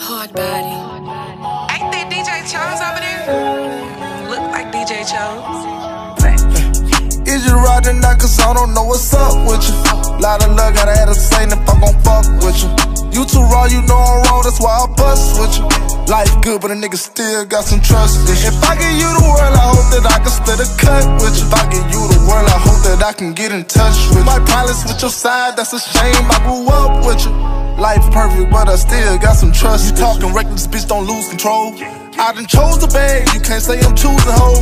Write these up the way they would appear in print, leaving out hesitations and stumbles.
HardBody. Ain't that DJ Chose over there? Look like DJ Chose. Is you riding now? Cause I don't know what's up with you. Lot of luck, gotta have the same if I'm gon' fuck with you. You too raw, you know I'm wrong, that's why I bust with you. Life good, but a nigga still got some trust issues. If I give you the world, I hope that I can split a cut with you. If I give you the world, I hope that I can get in touch with you. My problems with your side, that's a shame, I grew up with you. Life perfect, but I still got some trust. You talking reckless, bitch, don't lose control. I done chose the bag, you can't say I'm choosing hoes.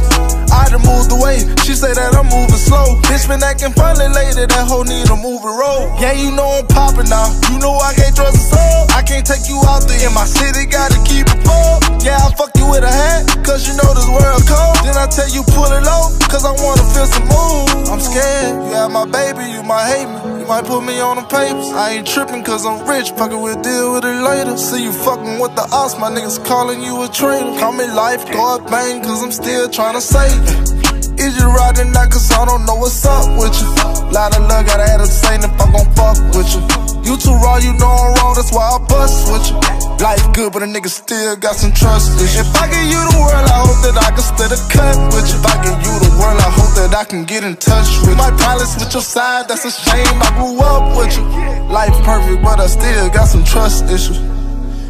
I done moved away, she say that I'm moving slow. Bitch been acting funny later, that hoe need a moving road. Yeah, you know I'm popping now, you know I can't trust a soul. I can't take you out there in my city, gotta keep it full. Yeah, I fuck you with a hat, cause you know this world cold. Then I tell you pull it low, cause I wanna feel some mood. I'm scared, you have my baby, you might hate me. You might put me on the papers. I ain't tripping cause I'm rich, fuckin' we'll deal with it later. See you fucking with the ops, my niggas calling you a traitor. Call me Lifeguard Bang, cause I'm still tryna save you. Is you riding now? Cause I don't know what's up with you. Lot of luck, gotta have the same if I'm gon' fuck with you. You too raw, you know I'm wrong, that's why I bust with you. Life good, but a nigga still got some trust issues. If I give you the world, I hope that I can split a cut with you. If I give you the world, I hope that I can get in touch with you. My problems with your side, that's a shame, I grew up with you. Life perfect, but I still got some trust issues.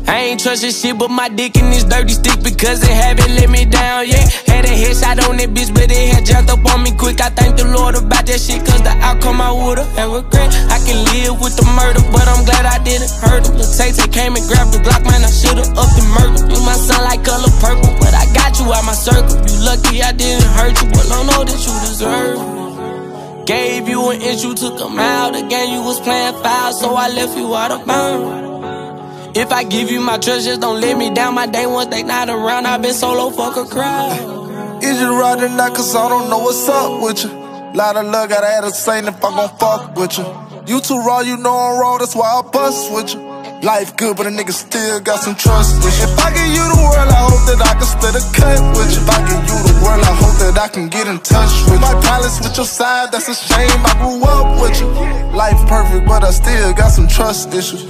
I ain't trustin' shit, but my dick in this dirty stick because it haven't let me down yet. Had a headshot on that bitch, but it had jumped up on me quick. I thank the Lord about that shit, cause the outcome I would've had regret. I can live with the murder, but I'm glad I didn't hurt him. The Tay-Tay came and grabbed the Glock, man, I should've upped the murder. You my son like color purple, but I got you out my circle. You lucky I didn't hurt you, well I know that you deserve it. Gave you an inch, you took a mile. The game you was playing foul, so I left you out of bounds. If I give you my treasures, don't let me down. My day ones, they not around. I've been solo, fuck a crowd. Is you riding now? Cause I don't know what's up with you. Lot of luck, gotta have the same if I'm gon' fuck with you. You too raw, you know I'm raw, that's why I bust with you. Life good, but a nigga still got some trust issues. If I give you the world, I hope that I can split a cut with you. If I give you the world, I hope that I can get in touch with you. My problems with your side, that's a shame, I grew up with you. Life perfect, but I still got some trust issues.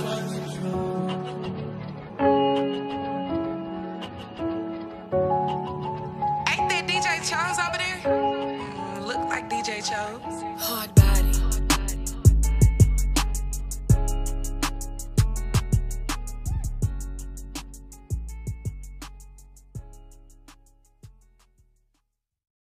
Chose over there? Look like DJ Chose.